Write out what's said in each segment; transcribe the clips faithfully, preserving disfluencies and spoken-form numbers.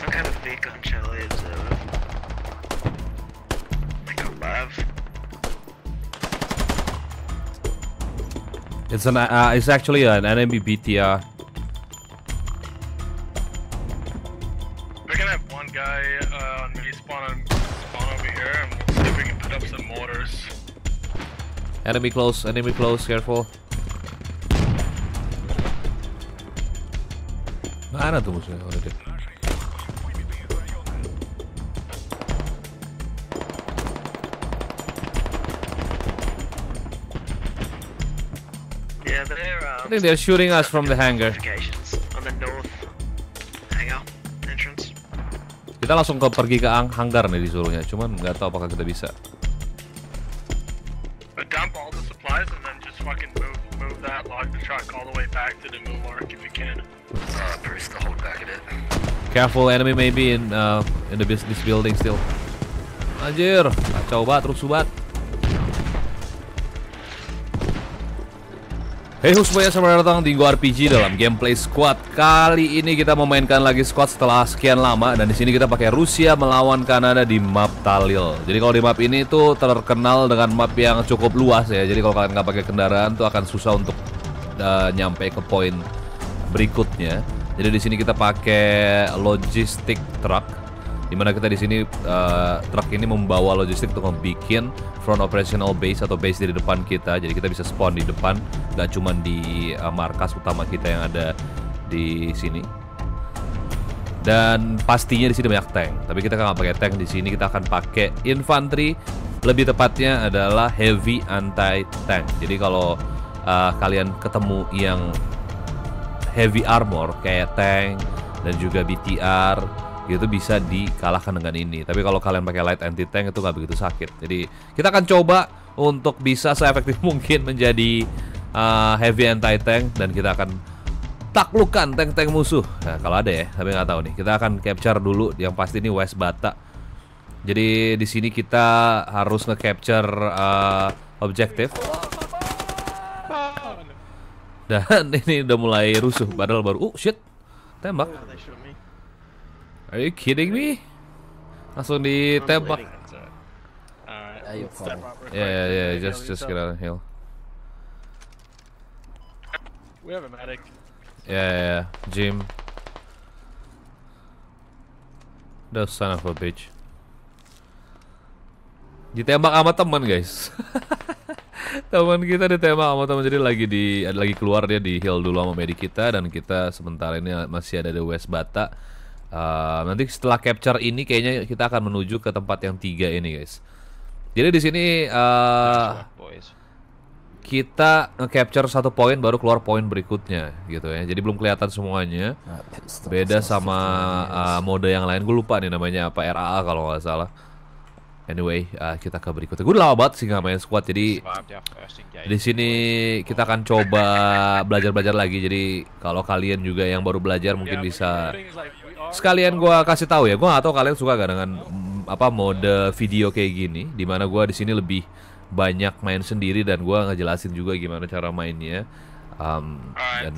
some kind of big gun challenge, uh, like a lav. It's an uh, it's actually an enemy B T R. They're gonna have one guy uh, on respawn and spawn over here, and we'll see if we can put up some mortars. Enemy close, enemy close, careful. Mana tuh musuhnya already? I think they're shooting us from the hangar. Kita langsung ke pergi ke hanggar nih disuruhnya, cuman nggak tahu apakah kita bisa. Careful, enemy maybe in uh, in the business building still. Anjir, kacau banget, rusuh banget. Hey ho semuanya, selamat datang di INGO R P G dalam gameplay Squad. Kali ini kita memainkan lagi Squad setelah sekian lama, dan di sini kita pakai Rusia melawan Kanada di map Talil. Jadi kalau di map ini tuh terkenal dengan map yang cukup luas ya. Jadi kalau kalian nggak pakai kendaraan tuh akan susah untuk uh, nyampe ke poin berikutnya. Jadi di sini kita pakai logistik truck, dimana kita di sini uh, truk ini membawa logistik untuk membuat front operational base atau base dari depan kita. Jadi kita bisa spawn di depan, gak cuman di uh, markas utama kita yang ada di sini. Dan pastinya di sini banyak tank, tapi kita nggak pakai tank di sini, kita akan pakai infanteri. Lebih tepatnya adalah heavy anti tank. Jadi kalau uh, kalian ketemu yang heavy armor kayak tank dan juga B T R, itu bisa dikalahkan dengan ini. Tapi kalau kalian pakai light anti-tank itu nggak begitu sakit. Jadi kita akan coba untuk bisa seefektif mungkin menjadi uh, heavy anti-tank, dan kita akan taklukan tank-tank musuh. Nah, kalau ada ya, tapi nggak tahu nih. Kita akan capture dulu yang pasti ini West Bata. Jadi di sini kita harus nge-capture uh, objektif. Dan ini udah mulai rusuh. Padahal baru, oh shit, tembak. Are you kidding me? Langsung ditembak. Ya ya ya, just just get out of here. We have a medic. Yeah yeah, Jim. The son of a bitch. Ditembak sama teman guys. Teman kita ditembak sama teman, jadi lagi di lagi keluar dia di heal dulu sama medik kita, dan kita sementara ini masih ada di West Bata. Uh, nanti setelah capture ini kayaknya kita akan menuju ke tempat yang tiga ini guys. Jadi di sini uh, kita nge-capture satu poin baru keluar poin berikutnya gitu ya. Jadi belum kelihatan semuanya. Beda sama uh, mode yang lain. Gue lupa nih namanya apa, R A A kalau nggak salah. Anyway, uh, kita ke berikutnya. Gue udah lama banget sih nggak main squad. Jadi di sini kita akan coba belajar-belajar lagi. Jadi kalau kalian juga yang baru belajar mungkin bisa. Sekalian gua kasih tahu ya, gua nggak tahu kalian suka gak dengan mm, apa mode video kayak gini, dimana gua di sini lebih banyak main sendiri dan gua ngejelasin juga gimana cara mainnya. Um, dan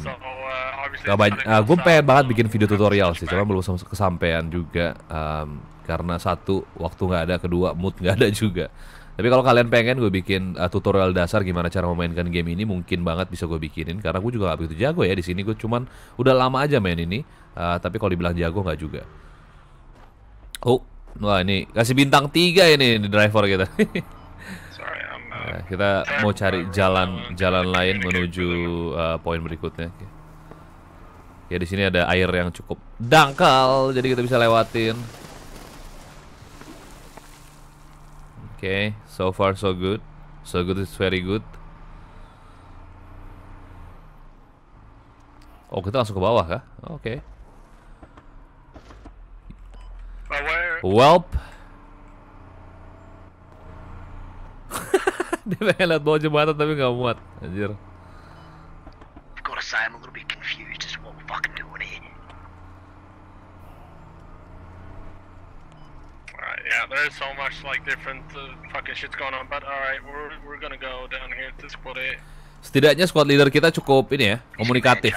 gak banyak, uh, gua pengen banget bikin video tutorial sih, cuma belum kesampaian juga um, karena satu waktu nggak ada, kedua mood nggak ada juga. Tapi kalau kalian pengen gue bikin uh, tutorial dasar gimana cara memainkan game ini, mungkin banget bisa gue bikinin, karena gue juga gak begitu jago ya di sini. Gue cuman udah lama aja main ini, uh, tapi kalau dibilang jago nggak juga. Oh, wah ini kasih bintang tiga ini driver kita. Nah, kita mau cari jalan-jalan lain menuju uh, poin berikutnya. Ya di sini ada air yang cukup dangkal, jadi kita bisa lewatin. Okay, so far so good. So good is very good. Oh, kita langsung ke bawah kah? Oke. Okay. Welp. Dia pengen lihat bawah jembatan tapi nggak muat. Anjir. Yeah, there's so much like different uh, fucking shit's going on, but alright, we're we're gonna go down here to squad eight. Setidaknya squad leader kita cukup ini ya, komunikatif.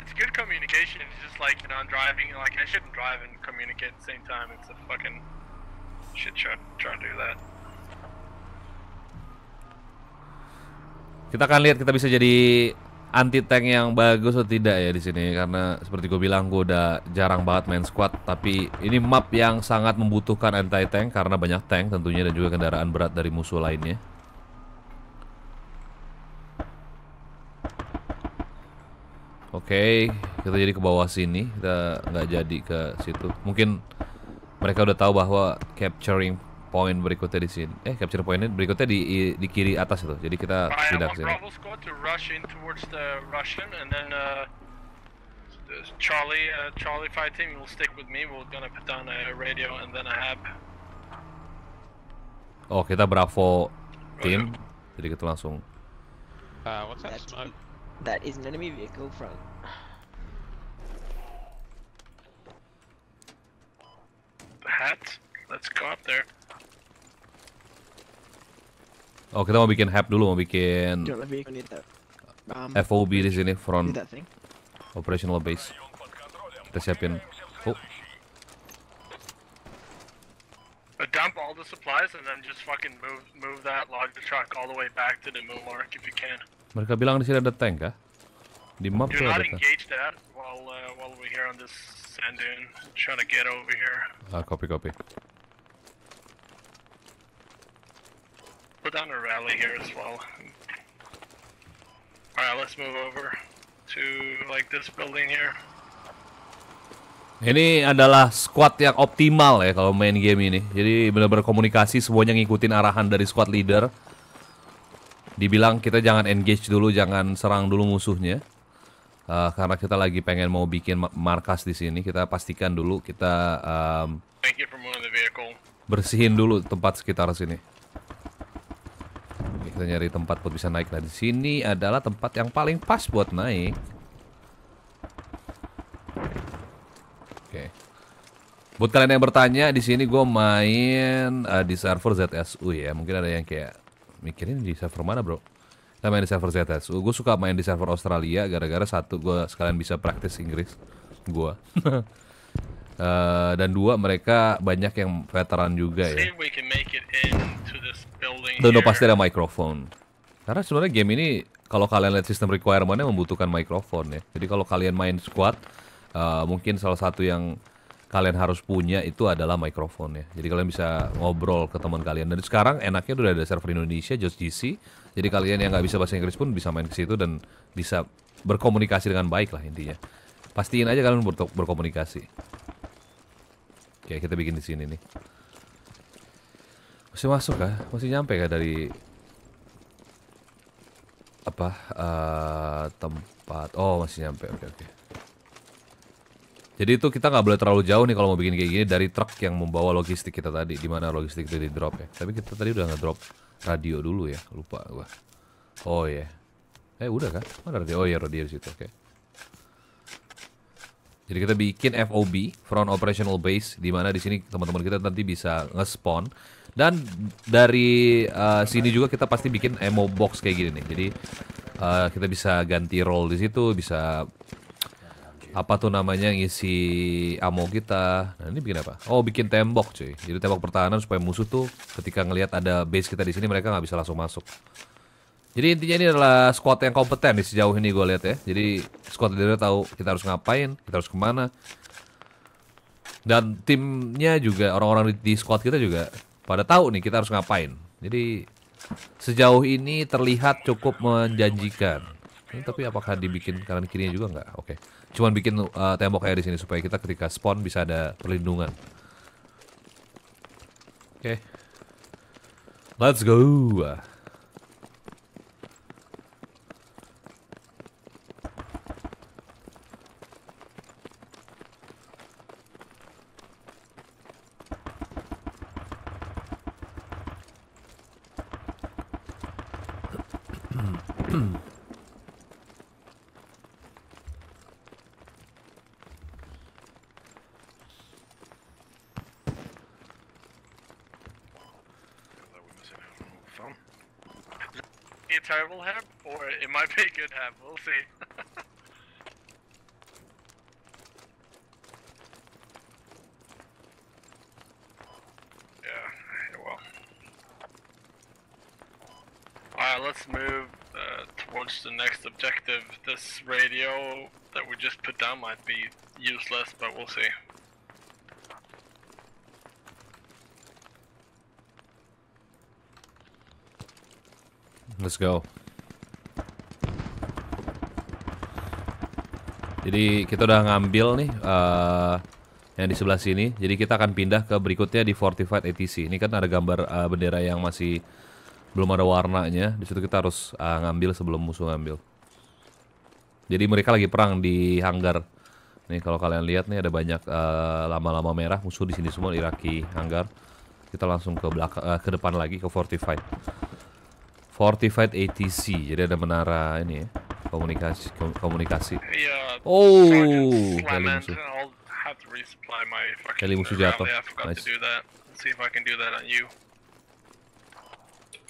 It's good good communication is just like, you know, I'm driving, like I shouldn't drive and communicate at the same time. It's a fucking shit show trying to do that. Kita akan lihat kita bisa jadi anti tank yang bagus atau tidak ya di sini, karena seperti gue bilang gue udah jarang banget main squad, tapi ini map yang sangat membutuhkan anti tank karena banyak tank tentunya dan juga kendaraan berat dari musuh lainnya. Oke, kita jadi ke bawah sini, kita nggak jadi ke situ. Mungkin mereka udah tahu bahwa capturing point berikutnya di sini. Eh, capture pointnya berikutnya di di kiri atas itu. Jadi kita tidak ke sini. Charlie, uh, Charlie fight team will stick with me. We're gonna put down a radio and then a hab. Oh, kita Bravo team. Jadi kita langsung. Uh, what's that smoke? That is an enemy vehicle front. The hat. Let's go up there. Oh, kita mau bikin hab dulu, mau bikin um, F O B di sini, front operational base. Kita siapin. Oh. Dump all the supplies and then just fucking move move that logger truck all the way back to the moon mark if you can. Mereka bilang di sini ada tank kah? Di map tuh ada. Engage that while uh, while we're here on this sand dune. Trying to get over here. Ah, copy copy. Put down a rally here as well. Alright, let's move over to like this building here. Ini adalah squad yang optimal ya kalau main game ini. Jadi benar-benar komunikasi, semuanya ngikutin arahan dari squad leader. Dibilang kita jangan engage dulu, jangan serang dulu musuhnya. Uh, karena kita lagi pengen mau bikin markas di sini, kita pastikan dulu kita um, bersihin dulu tempat sekitar sini. Kita nyari tempat buat bisa naik. Nah, di sini adalah tempat yang paling pas buat naik. Oke. Buat kalian yang bertanya, di sini gue main uh, di server Z S U ya. Mungkin ada yang kayak mikirin di server mana, bro? Kita main di server Z S U. Gue suka main di server Australia gara-gara satu, gue sekalian bisa praktis Inggris gue. Uh, dan dua, mereka banyak yang veteran juga ya. Dan udah pasti ada microphone. Karena sebenarnya game ini kalau kalian lihat sistem requirement-nya membutuhkan microphone ya. Jadi kalau kalian main squad, uh, mungkin salah satu yang kalian harus punya itu adalah microphone ya. Jadi kalian bisa ngobrol ke teman kalian. Dan sekarang enaknya udah ada server Indonesia, Just G C. Jadi kalian yang nggak bisa bahasa Inggris pun bisa main ke situ dan bisa berkomunikasi dengan baik lah intinya. Pastiin aja kalian ber berkomunikasi. Oke, kita bikin di sini nih. Masih masuk kah? Masih nyampe kah dari apa uh, tempat? Oh, masih nyampe. Oke, oke. Jadi itu kita nggak boleh terlalu jauh nih kalau mau bikin kayak gini dari truk yang membawa logistik kita tadi, di mana logistik itu di drop ya. Tapi kita tadi udah ngedrop radio dulu ya, lupa gua. Oh ya. Yeah. Eh udah kah? Mana radio? Oh ya, radio di situ. Oke. Okay. Jadi kita bikin F O B, Front Operational Base, di mana di sini teman-teman kita nanti bisa nge-spawn. Dan dari uh, sini juga kita pasti bikin ammo box kayak gini nih. Jadi uh, kita bisa ganti roll di situ, bisa apa tuh namanya ngisi ammo kita. Nah, ini bikin apa? Oh, bikin tembok, cuy. Jadi tembok pertahanan supaya musuh tuh ketika ngelihat ada base kita di sini mereka nggak bisa langsung masuk. Jadi intinya ini adalah squad yang kompeten di sejauh ini gue lihat ya. Jadi squad leader tahu kita harus ngapain, kita harus kemana. Dan timnya juga, orang-orang di squad kita juga pada tahu nih kita harus ngapain. Jadi sejauh ini terlihat cukup menjanjikan. Ini tapi apakah dibikin kanan kirinya juga nggak? Oke, okay. Cuman bikin uh, tembok air di sini supaya kita ketika spawn bisa ada perlindungan. Oke, okay. Let's go. Terrible hab, or it might be a good hab. We'll see. Uh, let's move uh, towards the next objective. This radio that we just put down might be useless, but we'll see. Let's go. Jadi kita udah ngambil nih uh, yang di sebelah sini. Jadi kita akan pindah ke berikutnya di Fortified A T C. Ini kan ada gambar uh, bendera yang masih belum ada warnanya. Di situ kita harus uh, ngambil sebelum musuh ngambil. Jadi mereka lagi perang di hanggar. Nih kalau kalian lihat nih ada banyak lama-lama uh, merah. Musuh di sini semua Iraki hanggar. Kita langsung ke belakang, uh, ke depan lagi ke Fortified. Fortified A T C. Jadi ada menara ini ya. Komunikasi, kom komunikasi. Yeah, oh, kali musuh jatuh. Nice.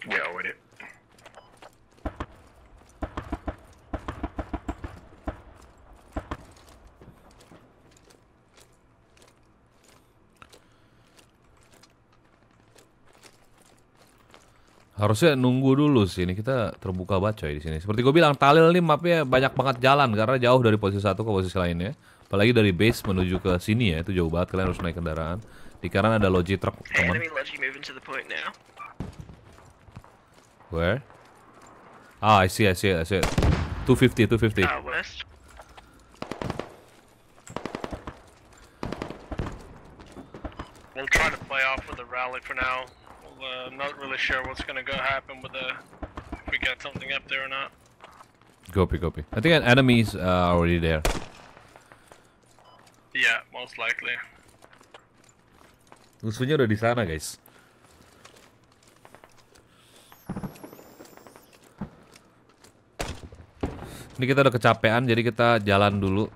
Yeah, wait it. Harusnya nunggu dulu sih, ini kita terbuka baca di sini. Seperti gue bilang, Talil nih mapnya banyak banget jalan karena jauh dari posisi satu ke posisi lainnya. Apalagi dari base menuju ke sini ya, itu jauh banget. Kalian harus naik kendaraan. Di kanan ada logi truck, teman. Where? Ah, I see, I see, I see. two fifty, two fifty. We'll try to play off with the rally for now. I'm not really sure what's gonna go happen with the if we got something up there or not. Copy, copy. I think an enemy is uh, already there. Yeah, most likely. Musuhnya udah di sana, guys. Ini kita udah kecapean, jadi kita jalan dulu.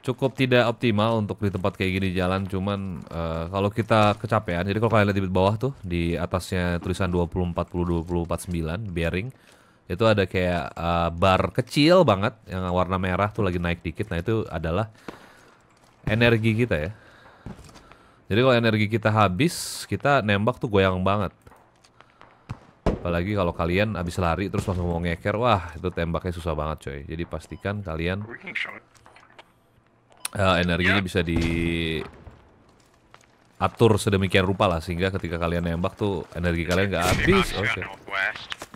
Cukup tidak optimal untuk di tempat kayak gini jalan, cuman uh, kalau kita kecapean, jadi kalau kalian lihat di bawah tuh di atasnya tulisan dua puluh empat puluh dua puluh empat sembilan bearing itu ada kayak uh, bar kecil banget yang warna merah tuh lagi naik dikit, nah itu adalah energi kita ya. Jadi kalau energi kita habis, kita nembak tuh goyang banget. Apalagi kalau kalian habis lari terus langsung mau ngeker, wah itu tembaknya susah banget coy. Jadi pastikan kalian Uh, energinya bisa diatur sedemikian rupa lah sehingga ketika kalian nembak tuh energi kalian nggak habis. Oke. Okay.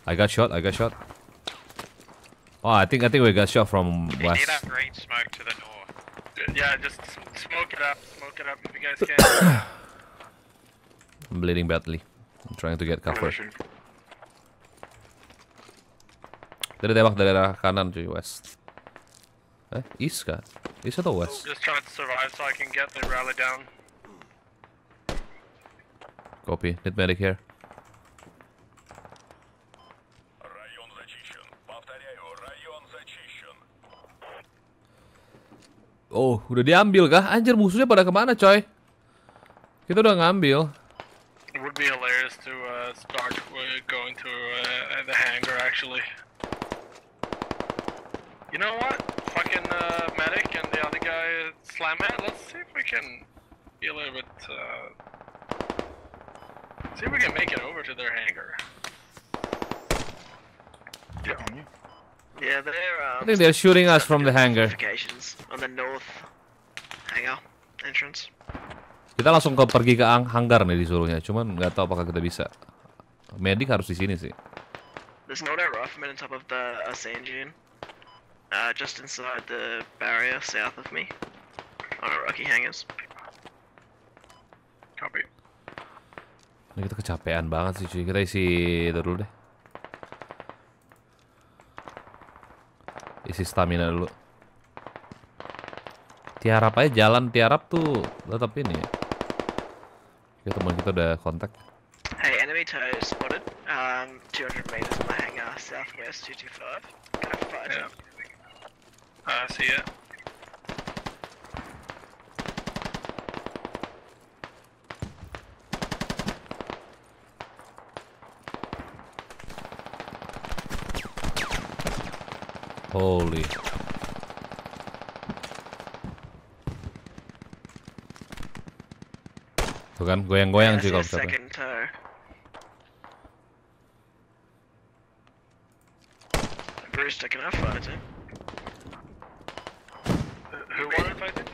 I got shot, I got shot. Oh, I think I think we got shot from west. I'm bleeding badly. I'm trying to get cover. Dari tembak dari arah kanan cuy, west. Eh, east kah? Is it the west? Just trying to survive so I can get the rally down. Copy. Need medic here. Oh, udah diambil kah? Anjir, musuhnya pada kemana, coy? Kita udah ngambil. It would be hilarious to uh, start going to uh, the hangar actually. You know what? Fucking uh, medic and the other guy slam at. Let's see if we can be a little bit. Uh, see if we can make it over to their hangar. Yeah, yeah they're. Um, I think they're shooting us from the hangar. On the north hangar entrance. Kita langsung ke pergi ke hanggar nih disuruhnya. Cuman nggak tahu apakah kita bisa. Medic harus di sini sih. There's no that roughman on top of the engine. Uh, just inside the barrier south of me, on a rocky hangars. Copy. Ini kita kecapean banget sih cuy, kita isi dulu deh. Isi stamina dulu. Tiarap aja, jalan tiarap tuh tetap ini ya. Kita teman kita udah kontak. Hey, enemy tow spotted. Um, two hundred meters from the hangar, southwest two two five. Kind of fire jump. I see it. Holy. Tuh kan goyang-goyang juga. We're stuck in F five, is it? Uh, who won it, fighting?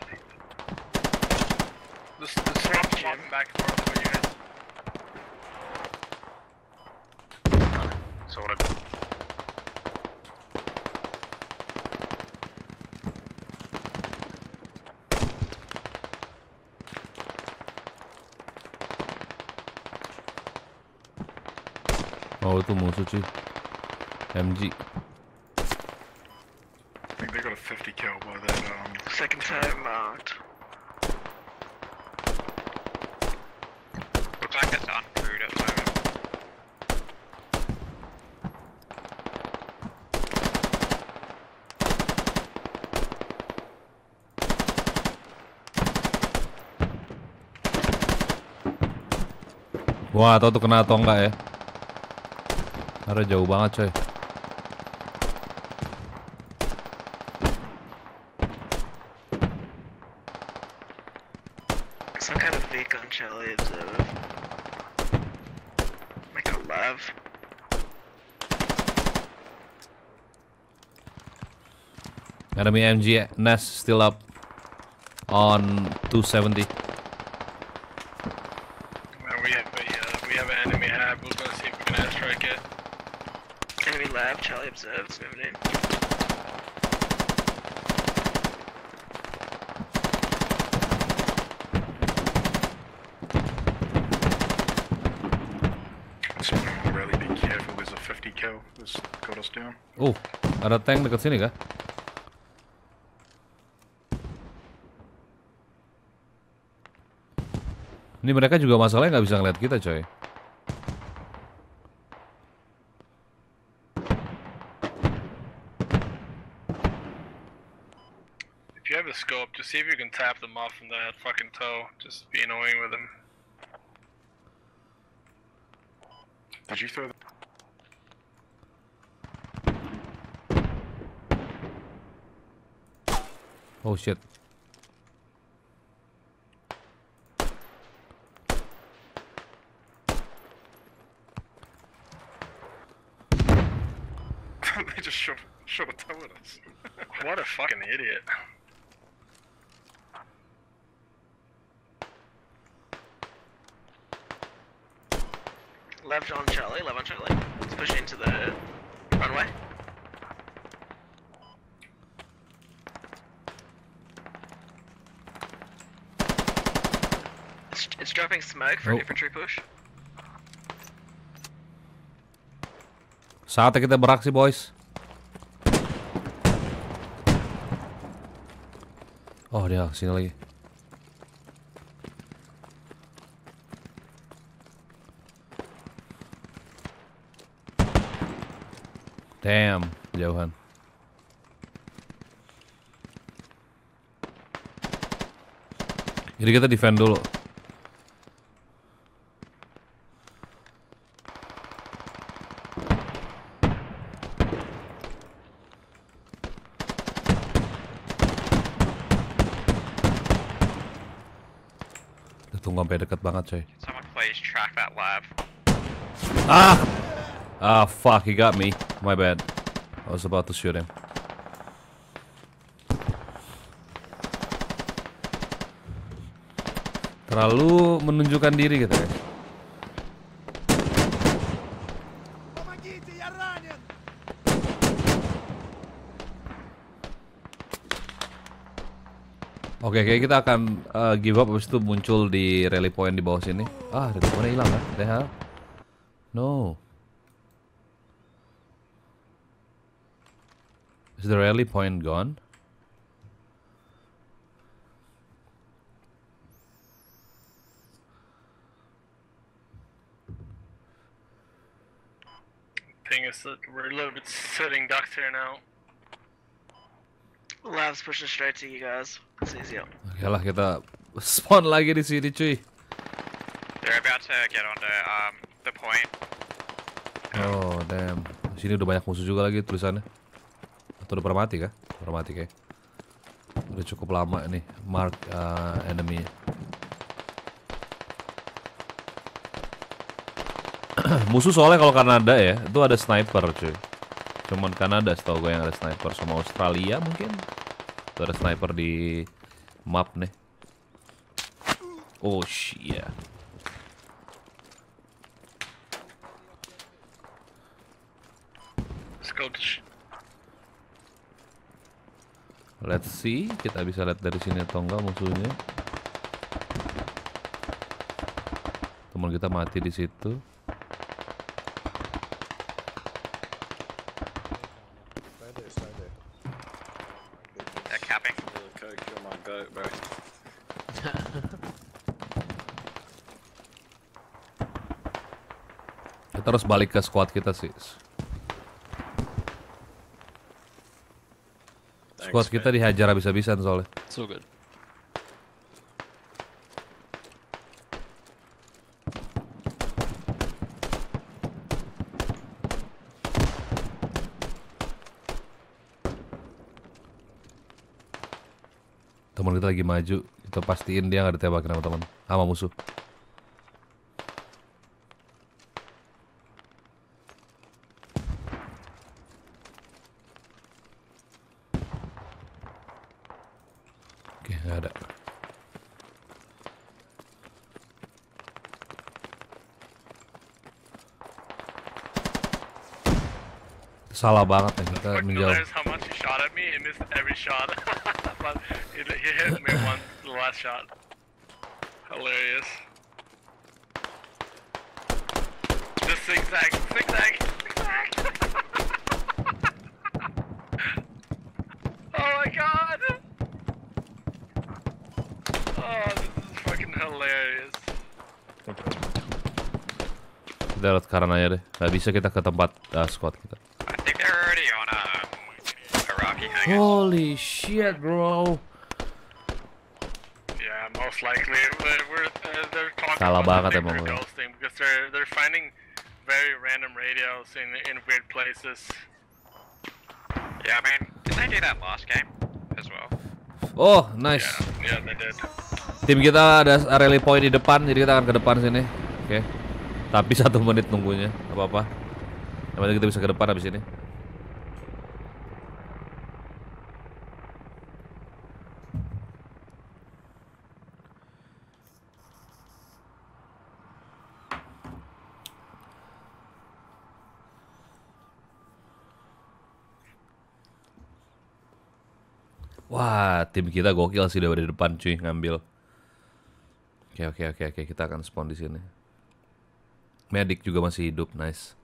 The, the swap is walking back and forth with you guys. Sorted. Oh, itu musuh cuy. M G. I think they got a fifty kill by that um second time marked. Looks like it's uncrewed at the moment. Wah, tau tuh kena atau enggak ya? Karena jauh banget coy. Some kind of fake on Charlie observe. Make a love. Enemy M G Nest still up on two seventy. Charlie observed seventeen. Just really be careful, there's a fifty kill that's got us down. Oh, ada tank dekat sini kah? Ini mereka juga masalahnya nggak bisa ngeliat kita coy. See if you can tap them off from that fucking toe. Just be annoying with them. Did you throw them? Oh shit. They just shot, shot a toe at us. What a fucking idiot. Left on Charlie, left on Charlie. Let's push into the runway. It's, it's dropping smoke for oh. an infantry push. Saatnya kita beraksi, boys. Oh, dia sini lagi. Damn, Johan. Jadi kita defend dulu. Kita tunggu sampai dekat banget coy. Ah, ah, fuck, he got me. My bad. I was about to shoot him. Terlalu menunjukkan diri gitu ya. Oke, kayak kita akan uh, give up habis itu muncul di rally point di bawah sini. Ah, rally point hilang kan? The hell? No. Is the rally point gone? Thing is that we're a little bit sitting ducks here now. Lab's pushing straight to you guys. It's easier. Okay lah, kita spawn lagi di sini cuy. They're about to get on the um the point. Oh damn, di sini udah banyak musuh juga lagi tulisannya. Udah pernah mati kah? Pernah mati kah? Udah cukup lama nih mark uh, enemy. Musuh soalnya kalau Kanada ya, itu ada sniper cuy. Cuman Kanada setahu gue yang ada sniper, sama Australia mungkin. Tuh ada sniper di map nih. Oh shit. Scotch. Let's see, kita bisa lihat dari sini atau enggak musuhnya. Teman kita mati di situ. Kita harus balik ke squad kita sih. Squad kita dihajar habis-habisan soalnya. So good. Teman kita lagi maju, kita pastiin dia nggak ditembak sama teman, sama musuh. Nggak ada. Salah banget ya kita menjauh. Kita lihat karena aja deh, nggak bisa kita ke tempat uh, squad kita. I think they're already on a, a rocky hangar. Holy shit, bro. Yeah, most likely we're, uh, they're talking salah about banget emang ghosting because they're they're finding very random radios in in weird places. Yeah, I mean, did they do that last game as well? Oh, nice. Yeah, yeah, they did. Tim kita ada rally point di depan, jadi kita akan ke depan sini. Oke. Okay. Tapi satu menit nunggunya, apa-apa. Yang penting kita bisa ke depan habis ini. Wah, tim kita gokil sih dari depan cuy, ngambil. Oke, oke, oke, oke, kita akan spawn di sini. Medik juga masih hidup, nice.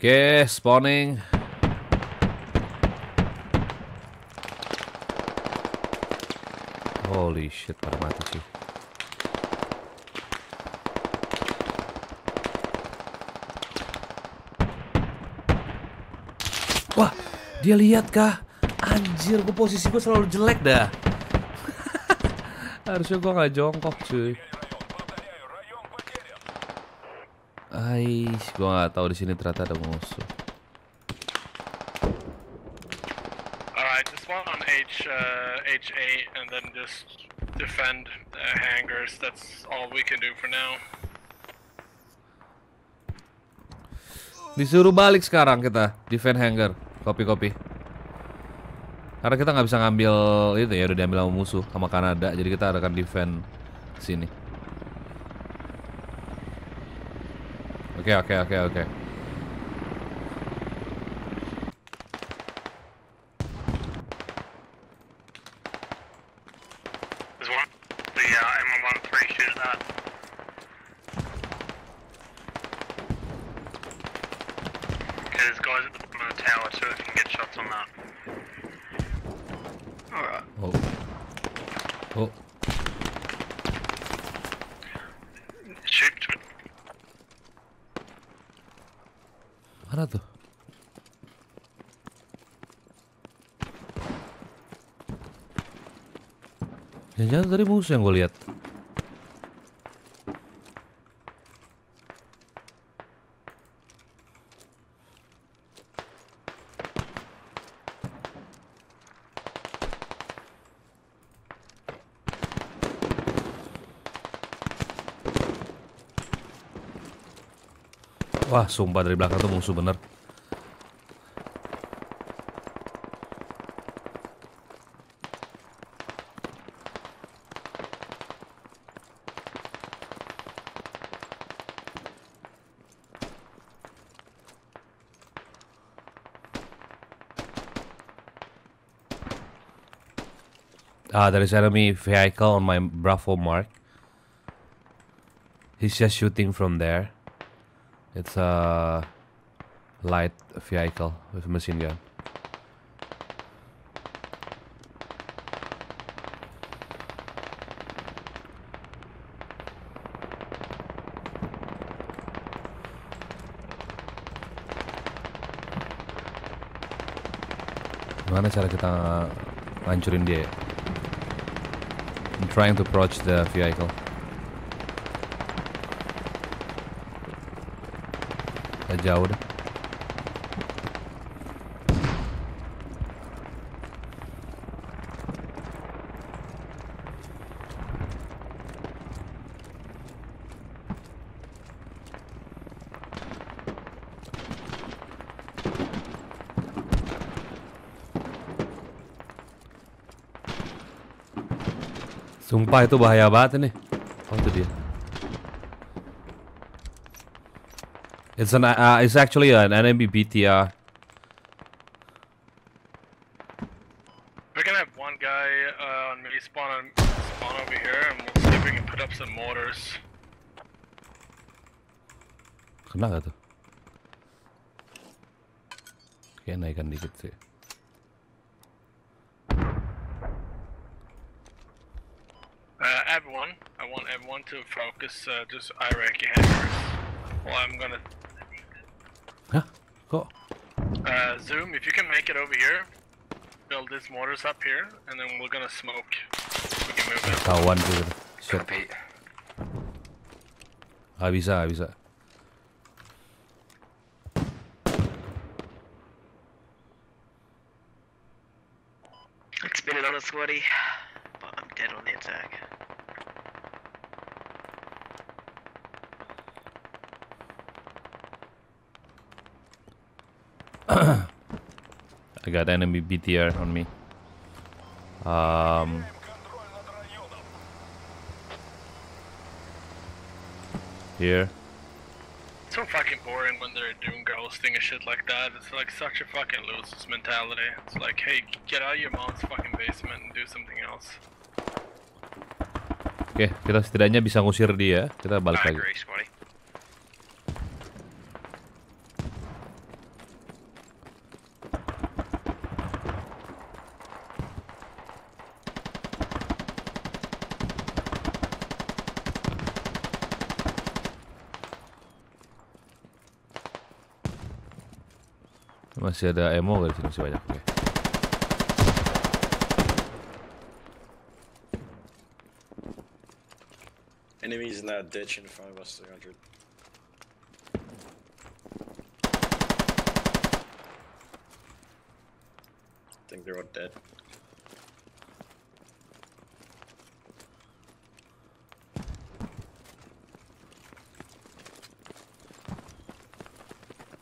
Oke, spawning. Holy shit, pada mati sih. Wah, dia lihat kah? Anjir, gue posisi gue selalu jelek dah. Harusnya gue gak jongkok cuy. Aish, gue gak tau di sini ternyata ada musuh. Alright, just one on H. Uh... H eight and then just defend uh, hangars. That's all we can do for now. Disuruh balik sekarang kita defend hangar. Copy-copy. Karena kita nggak bisa ngambil itu ya, udah diambil sama musuh sama Kanada. Jadi kita akan defend sini. Oke, okay, oke, okay, oke, okay, oke. Okay. Mana tuh? Jangan-jangan tadi musuh yang gue lihat. Wah, sumpah dari belakang tuh musuh bener. Ah, there is enemy vehicle on my Bravo mark. He's just shooting from there. It's a light vehicle with a machine gun. Gimana cara kita hancurin dia ya? I'm trying to approach the vehicle. Agak jauh deh. Sumpah itu bahaya banget ini. Oh, itu dia. It's an uh, it's actually an enemy B T R. We're gonna have one guy uh, on maybe spawn spawn over here, and we'll see if we can put up some mortars. Kena gak tuh? Kayak naikkan dikit sih. Uh, everyone, I want everyone to focus. Uh, just I R A C your hammers. Well, I'm gonna. Huh? Cool. Uh, Zoom, if you can make it over here, build these mortars up here, and then we're gonna smoke. We can move it. Oh, one dude. Shit. Ah, bisa, ah, bisa. It's been another sweaty, but I'm dead on the attack. I got enemy B T R on me. Um, here. It's so fucking boring when they're doing ghosting and shit like that. It's like such a fucking losers mentality. It's like, hey, get out of your mom's fucking basement and do something else. Oke, okay, kita setidaknya bisa ngusir dia. Kita balik lagi. Masih ada ammo gak disini? Masih banyak, oke. Enemies in that ditch in front of us, three hundred. I think they're all dead.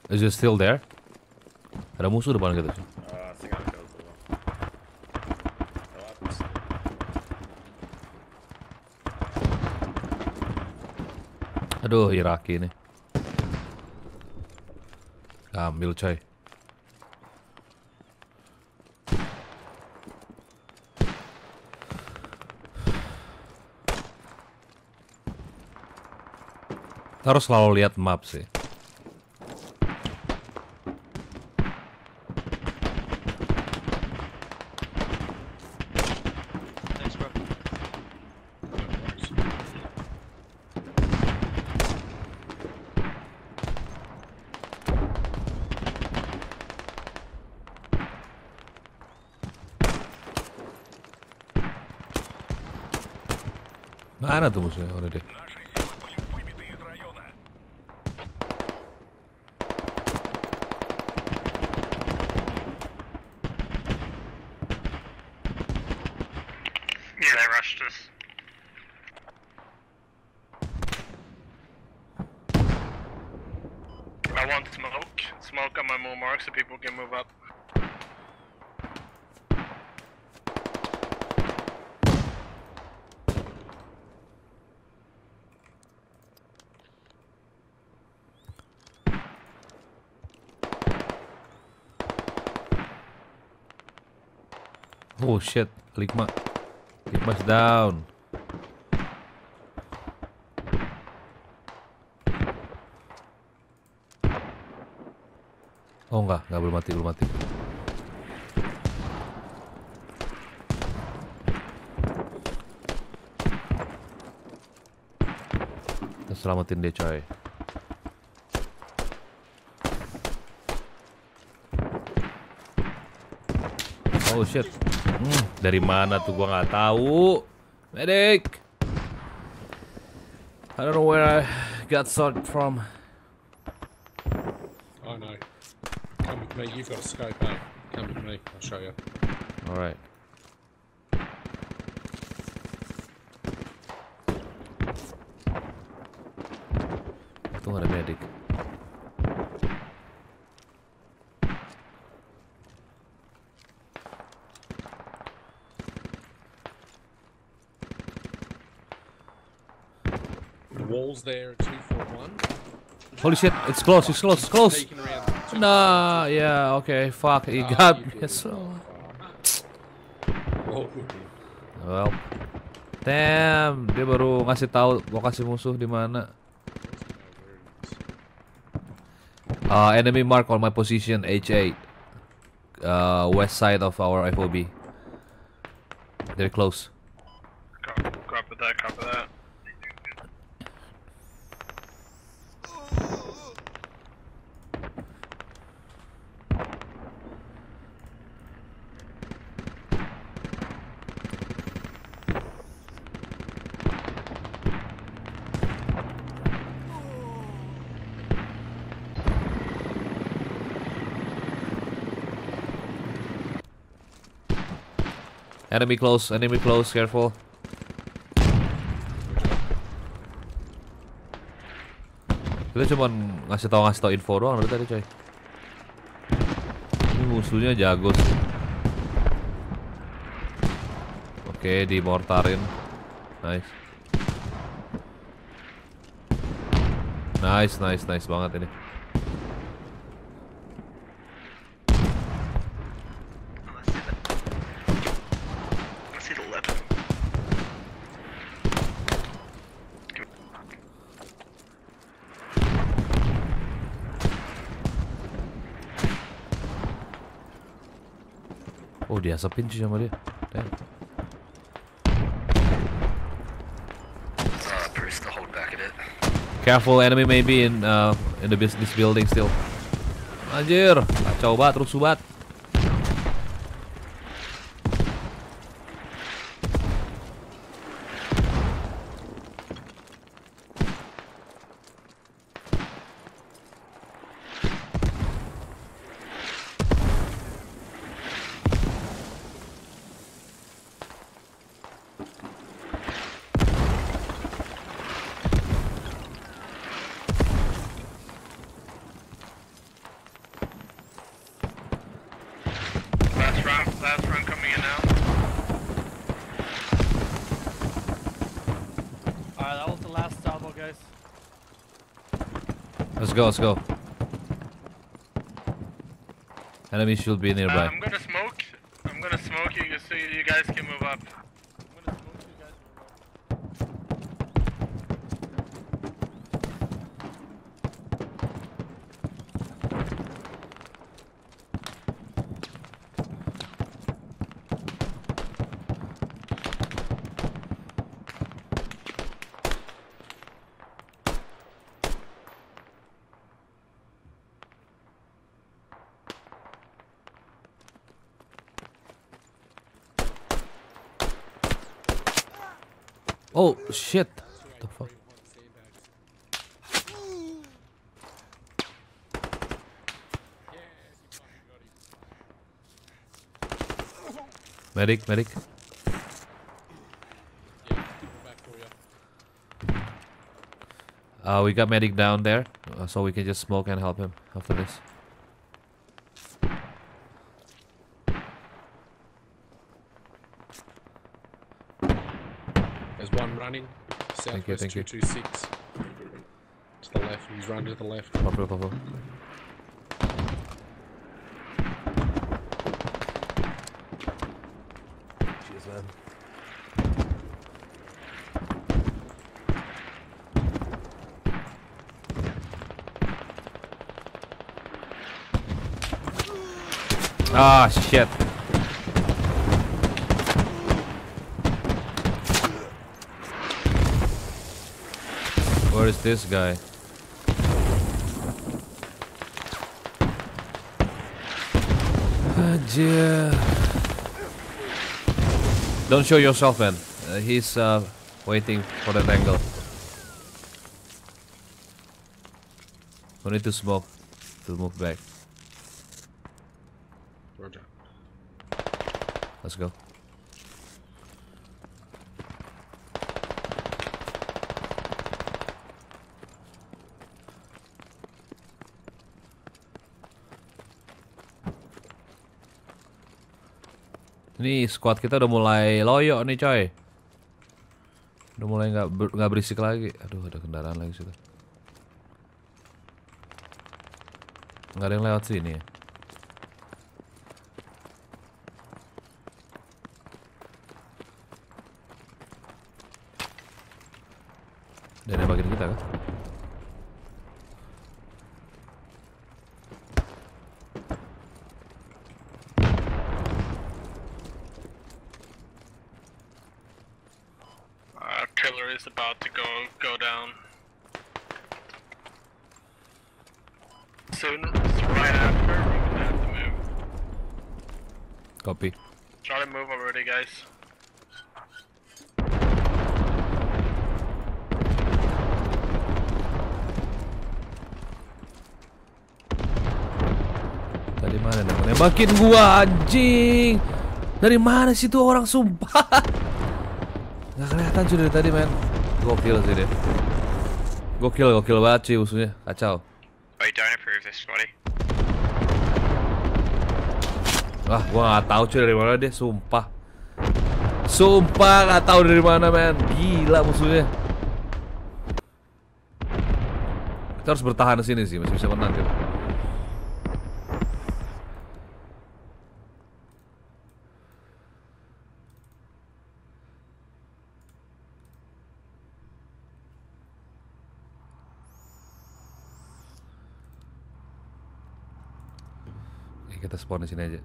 Is it still there? Ada musuh depan kita sih. Aduh, Iraki ini. Ambil coy. Harus selalu lihat map sih. Mana tuh musuhnya? Udah deh. Yeah, they rushed us. I want smoke. Smoke on my move mark so people can move up. Oh shit, Ligma. Ligma's down. Oh enggak, enggak belum mati, belum mati. Kita selamatin dia, coy. Oh shit. Hmm, dari mana tuh gua nggak tahu. Medic. I don't know where I got shot from. Oh no. Come with me. You've got a scope out. Come with me. I'll show you. All right. Itu nggak ada medic. There two four one. Holy shit, it's close, it's close, it's close. Nah, yeah, okay, fuck, he uh, got me. So... Well, damn, dia baru ngasih tahu lokasi musuh di mana. Uh, enemy mark on my position H eight, uh, west side of our F O B. They're close. Copy that, copy that. Enemy close, enemy close, careful. Kita cuma ngasih tau ngasih tau info doang dari tadi, coy. Ini musuhnya jago sih. Oke, dimortarin. Nice. Nice, nice, nice banget ini. Oh, dia asapin sih sama dia. Damn. Careful, enemy maybe in uh, in the business building still. Anjir, kacau banget, terus subat. Last run coming in now. Alright, that was the last salvo, guys. Let's go, let's go. Enemy should be nearby. Uh, I'm gonna smoke. I'm gonna smoke you so you guys can move up. I'm gonna smoke you guys Oh shit! What the fuck? Medic, medic. Uh, we got medic down there, uh, so we can just smoke and help him after this. There's one running. Thank you, thank you. two two six. To the left, he's run to the left. Pop, pop, pop. Cheers, man. Ah, shit. Where is this guy? Anjir. Don't show yourself, man. Uh, he's uh, waiting for that angle. We need to smoke to move back. Let's go. Ini squad kita udah mulai loyo nih, coy. Udah mulai nggak ber, nggak berisik lagi. Aduh, ada kendaraan lagi situ. Nggak ada yang lewat sini ya. Dari bagian kita kan? Uh, Killer is about to go go down. Soon, right after, we're gonna have to move. Copy. Try to move already, guys. Makin gua anjing. Dari mana sih tuh orang, sumpah? Gak kelihatan cuy dari tadi, men. Gokil sih dia. Gokil, gokil banget cuy musuhnya. Kacau. I don't approve this, buddy. Wah, gua gak tau cuy dari mana dia, sumpah. Sumpah gak tau dari mana, men. Gila musuhnya. Kita harus bertahan di sini sih, masih bisa menang cuy. Kita spawn di sini aja.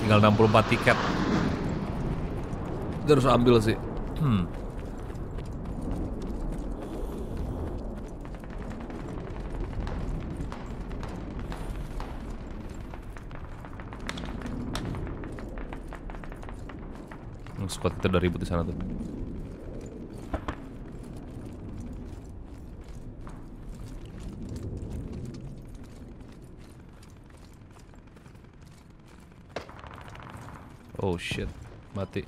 Tinggal enam puluh empat tiket. Kita harus ambil sih. Hmm. Squad kita udah ribut di sana tuh. Oh shit, mati.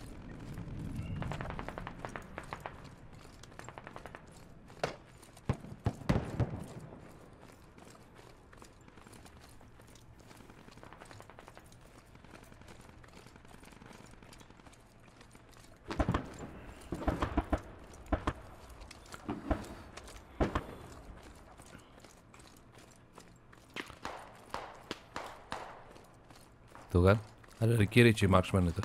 Tuh kan, ada di kiri cuy marksman itu.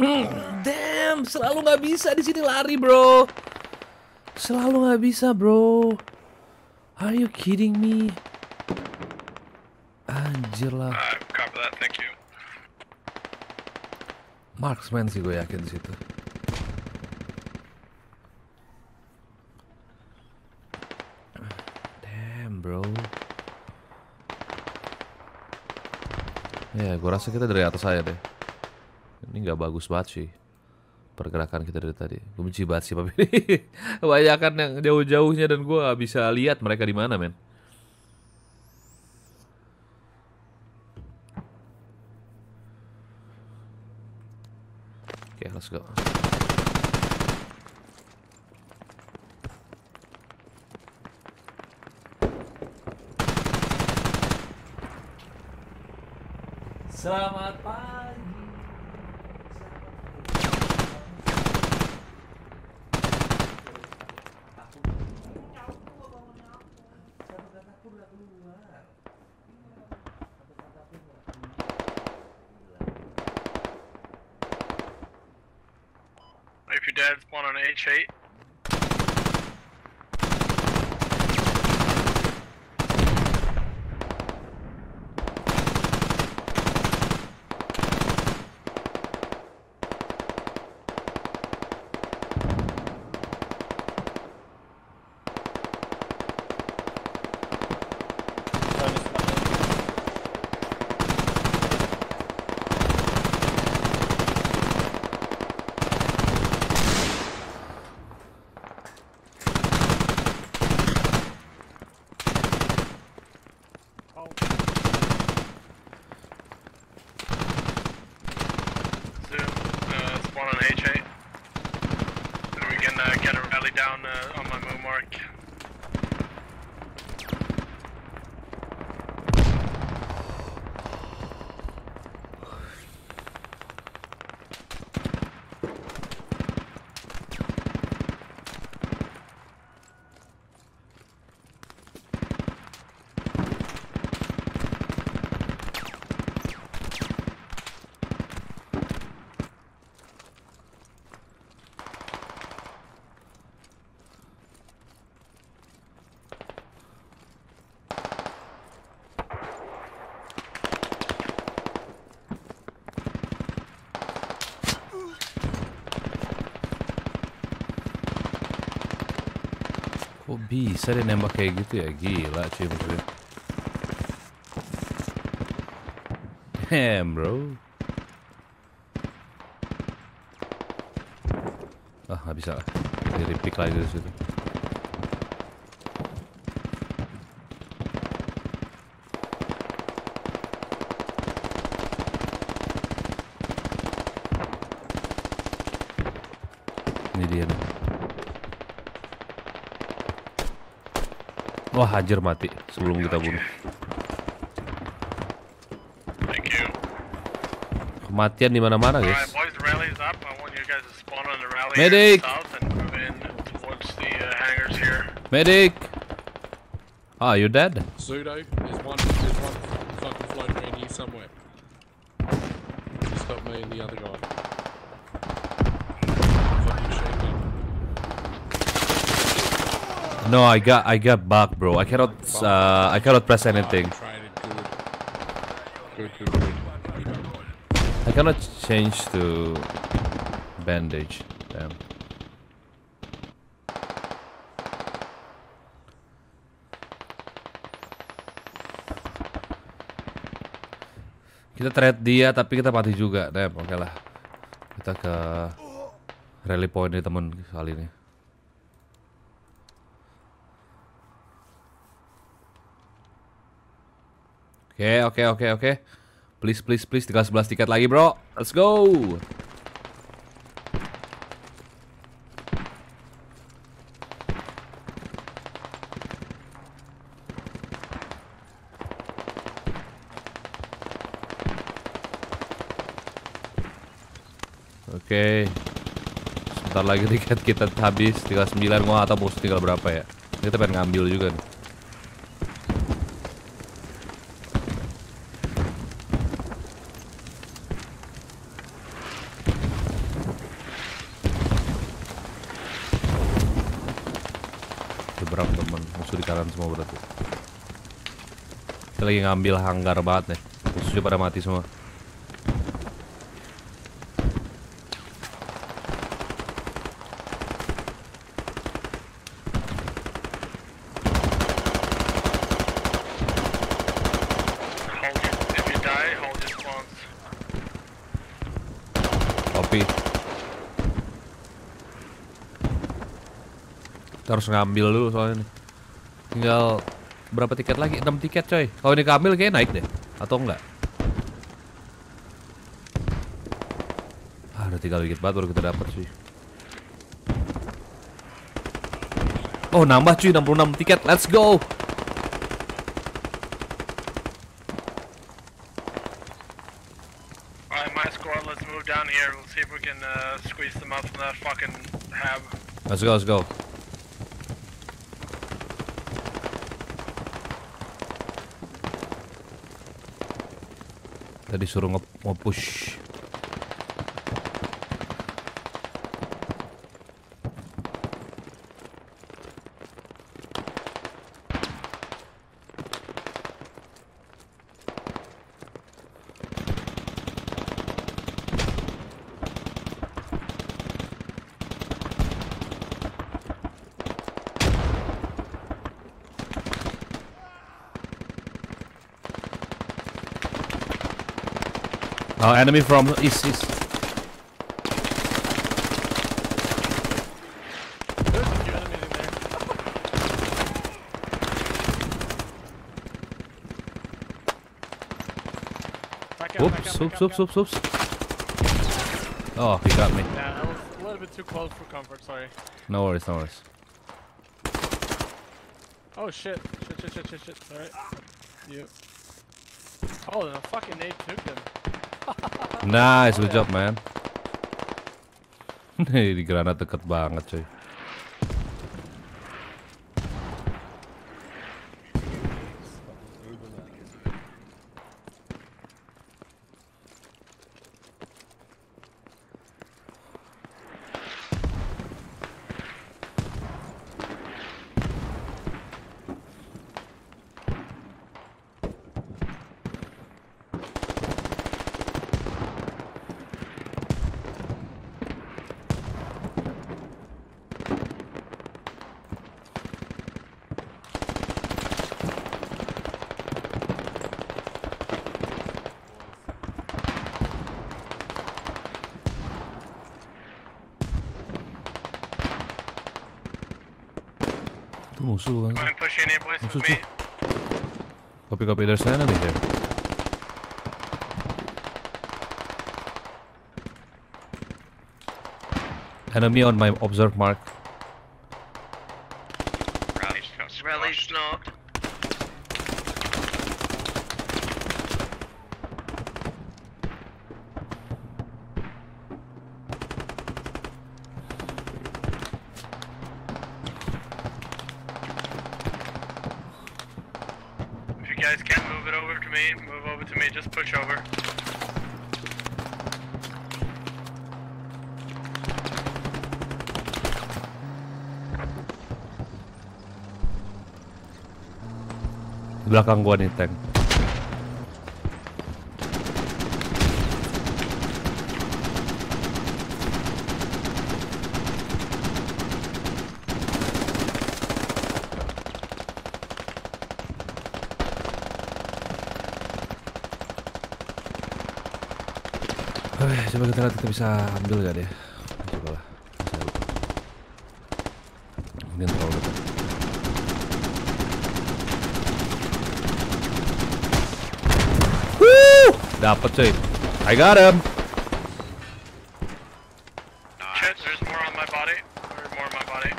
Mm, damn, selalu nggak bisa di sini lari bro. Selalu nggak bisa bro. Are you kidding me? Anjir lah. Uh, copy that, thank you. Marksman sih gue yakin di situ. Bro, Ya, gue rasa kita dari atas aja deh. Ini nggak bagus banget sih pergerakan kita dari tadi. Gue benci banget sih, tapi kebanyakan yang jauh-jauhnya dan gue nggak bisa lihat mereka di mana, men. Oke, okay, let's go. Selamat pagi. If you're dead, spawn on H eight. Bisa dia nembak kayak gitu ya, gila cuy. Damn bro. Ah nggak bisa lah, jadi pick lagi dari situ. Ini dia nih. Wah, hajar mati sebelum kita bunuh. Kematian di mana-mana, guys. Medic. Medic. Ah, you dead? Pseudo is one is one fucking floating around here somewhere. Just got me and the other guy. No, I got I got bugged, bro. I cannot uh, I cannot press anything. I cannot change to bandage. Damn. Kita trade dia tapi kita mati juga. Damn, oke okay lah. Kita ke rally point nih temen kali ini. Oke, oke, oke, oke. Please, please, please. Tinggal sebelas tiket lagi, bro. Let's go. Oke. Sebentar lagi tiket kita habis. Tinggal sembilan, gua atau musuh tinggal berapa ya. Kita pengen ngambil juga nih. Lagi ngambil hanggar banget nih. Musuhnya pada mati semua. Hold it. If you die, hold it. tapi kita harus ngambil dulu soalnya nih. Tinggal berapa tiket lagi? enam tiket coy. Kalau ini keambil kayaknya naik deh. Atau enggak? Ah, udah tiga tiket banget baru kita dapat sih. Oh, nambah cuy enam puluh enam tiket. Let's go. Let's go, let's go. Tadi suruh nge-push. Uh, enemy from east, east. There's a few enemies in there. Back out, oops, back oops, out, oops, oops, oops. Oh, he got me. Yeah, I was a little bit too close for comfort, sorry. No worries, no worries. Oh shit, shit, shit, shit, shit, shit. Alright. You. Oh, the fucking nade took them. Nice, good job, man. Ini granat deket banget, coy. Musuh kan? Musuh cuy. Copy-copy dari sana nih ya. Enemy on my observe mark. Rally's not. Belakang gua nih tank. Oke, coba kita lihat kita bisa ambil gak deh. Coba lah. Mungkin terlalu dekat. Dapat cuy. I got him. Shit, there's more on my body. There's more on my body.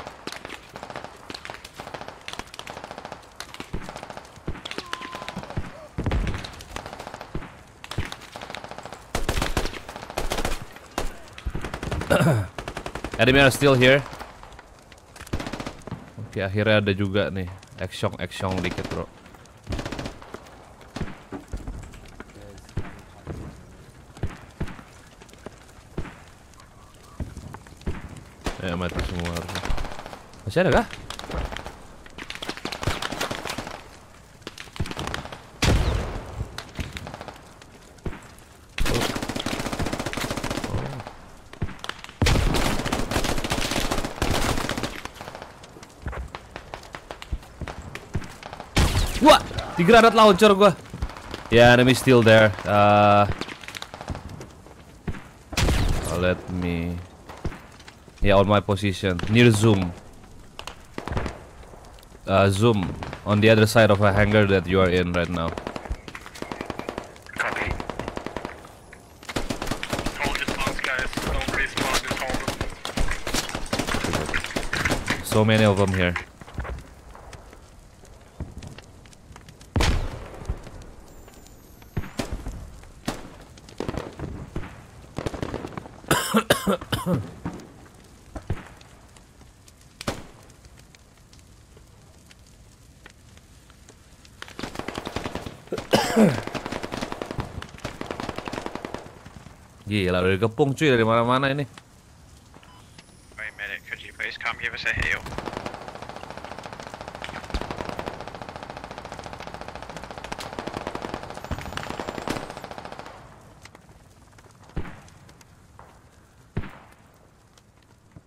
Enemy are still here. Oke, okay, akhirnya ada juga nih. Eksyong-eksyong dikit, bro. Mati semua harusnya. Masih ada kah? Oh. Oh. Wah, tiga granat launcher gua. Ya, yeah, enemy still there. Uh, let me. Yeah, on my position near Zoom. Uh, zoom on the other side of a hangar that you are in right now. Copy. Hold this box, guys. Don't respawn. Just hold them. So many of them here. Gila, udah dikepung cuy dari mana-mana ini. Wait a minute, could you please come give us a heal?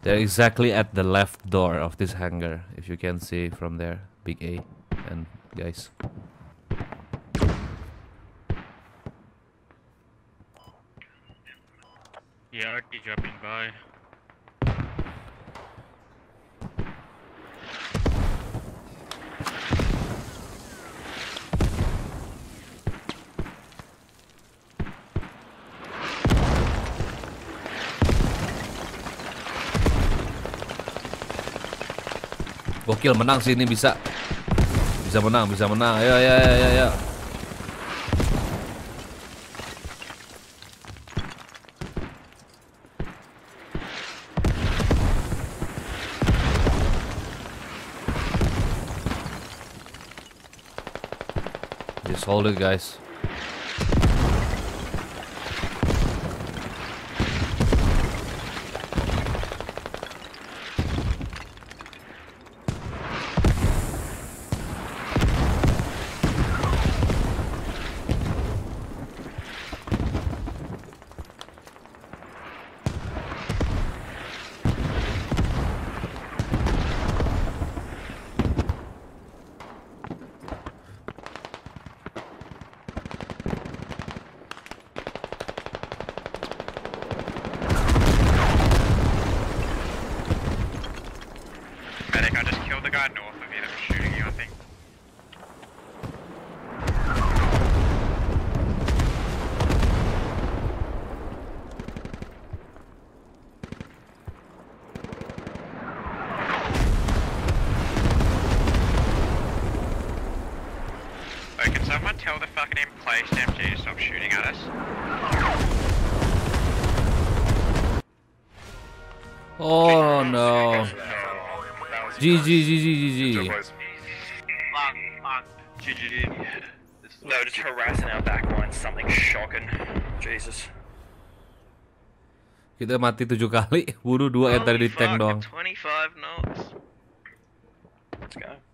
They're exactly at the left door of this hangar, if you can see from there, Big A and guys. Yeah, keep dropping by. Gokil, menang sih ini, bisa. Bisa menang, bisa menang. Ayo, ayo, ayo, ayo. Hold it, guys. Oh no. G G G G G G. No, just harassing our back line, something shocking. Jesus. Kita mati tujuh kali, bunuh dua yang tadi di tank dong. twenty-five knots. Let's go.